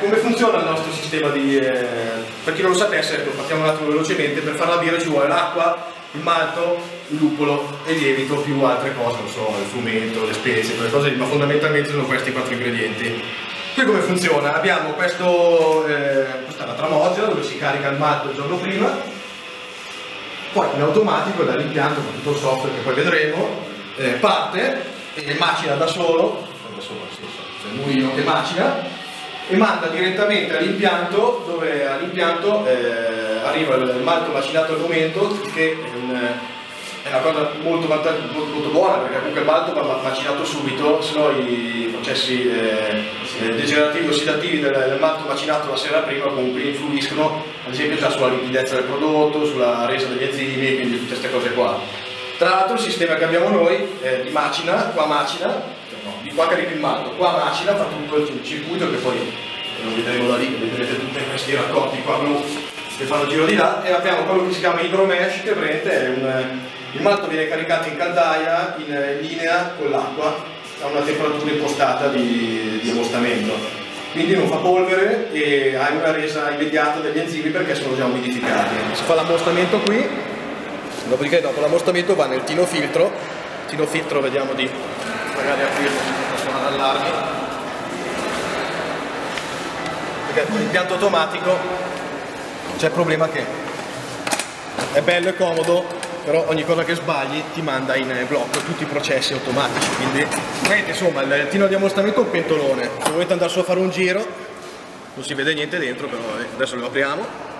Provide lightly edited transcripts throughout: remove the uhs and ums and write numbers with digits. Come funziona il nostro sistema di... per chi non lo sapesse, ecco, facciamo un attimo velocemente. Per fare la birra ci vuole l'acqua, il malto, il lupolo e il lievito, più altre cose, non so, il frumento, le spezie, quelle cose, ma fondamentalmente sono questi quattro ingredienti. Qui come funziona? Abbiamo questo, questa è la tramoggia dove si carica il malto il giorno prima, poi in automatico dall'impianto con tutto il software che poi vedremo, parte e macina da solo, c'è il mulino che macina e manda direttamente all'impianto, dove all'impianto arriva il malto macinato al momento, che è una cosa molto buona, perché comunque il malto va macinato subito, sennò i processi degenerativi e ossidativi del malto macinato la sera prima comunque influiscono, ad esempio già sulla limpidezza del prodotto, sulla resa degli enzimi, quindi tutte queste cose qua. Tra l'altro il sistema che abbiamo noi di macina, qua macina, di qua carica il malto, qua macina, fa tutto il circuito che poi lo vedremo da lì, che vedrete tutti questi raccolti qua blu che fanno giro di là, e abbiamo quello che si chiama idromesh, che praticamente è il malto viene caricato in caldaia in linea con l'acqua a una temperatura impostata di ammostamento, quindi non fa polvere e hai una resa immediata degli enzimi perché sono già umidificati. Si fa l'ammostamento qui, dopodiché dopo l'ammostamento va nel tino filtro. Tino filtro, vediamo di magari aprirlo, possono allarmi, perché con l'impianto automatico c'è il problema che è bello e comodo, però ogni cosa che sbagli ti manda in blocco tutti i processi automatici. Quindi vedete, insomma, il tino di ammostamento è un pentolone, se volete andare solo a fare un giro non si vede niente dentro, però adesso lo apriamo.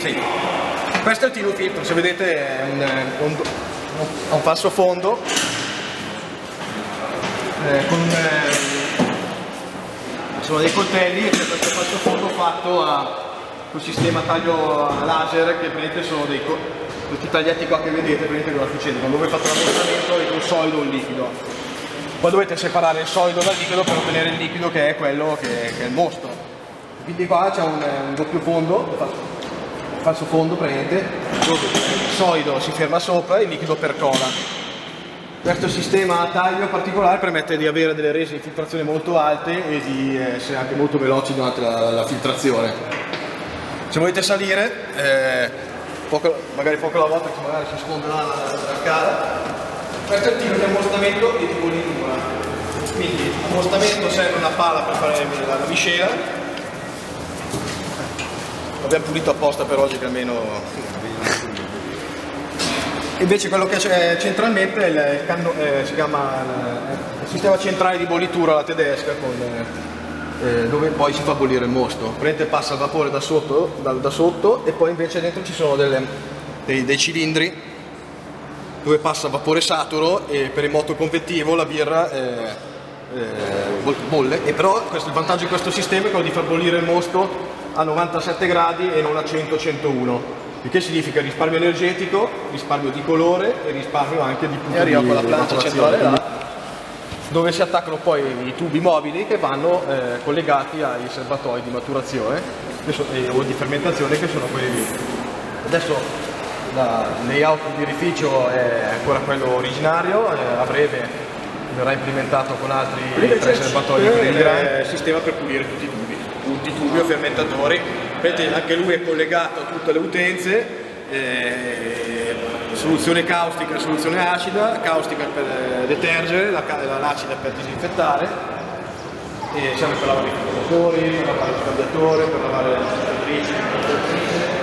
Sì. Questo è il tino filtro, se vedete è un falso fondo sono dei coltelli, e c'è questo falso fondo fatto con sistema taglio laser, che prendete sono dei questi tagliati qua che vedete, prendete cosa succede quando voi fate l'ammostamento avete un solido o un liquido. Poi dovete separare il solido dal liquido per ottenere il liquido, che è quello che è il mosto. Quindi qua c'è un doppio fondo, falso fondo prendete, dove il solido si ferma sopra e il liquido percola. Questo sistema a taglio particolare permette di avere delle rese di filtrazione molto alte e di essere anche molto veloci durante la filtrazione. Se volete salire, magari poco alla volta, che magari si sfonda la cara, questo è il tiro di ammostamento e di bollitura. Quindi ammostamento serve una pala per fare la miscela. Abbiamo pulito apposta per oggi, che almeno invece quello che c'è centralmente è si chiama il sistema centrale di bollitura alla tedesca, dove poi si fa bollire il mosto. Prende, passa il vapore da sotto e poi invece dentro ci sono dei cilindri dove passa vapore saturo, e per il moto convettivo la birra bolle. E però il vantaggio di questo sistema è quello di far bollire il mosto a 97 gradi e non a 100-101, il che significa risparmio energetico, risparmio di colore e risparmio anche di punti di arrivo con la plancia centrale là, dove si attaccano poi i tubi mobili che vanno collegati ai serbatoi di maturazione o di fermentazione, che sono quelli lì. Adesso il layout di birrificio è ancora quello originario, a breve verrà implementato con altri tre serbatoi il sistema per pulire tutti i tubi. Tutti i tubi o fermentatori, anche lui è collegato a tutte le utenze, soluzione caustica, soluzione acida, caustica per detergere, l'acida per disinfettare, e serve per lavare i filtratori, per lavare il cambiatore, per lavare le filtratrici.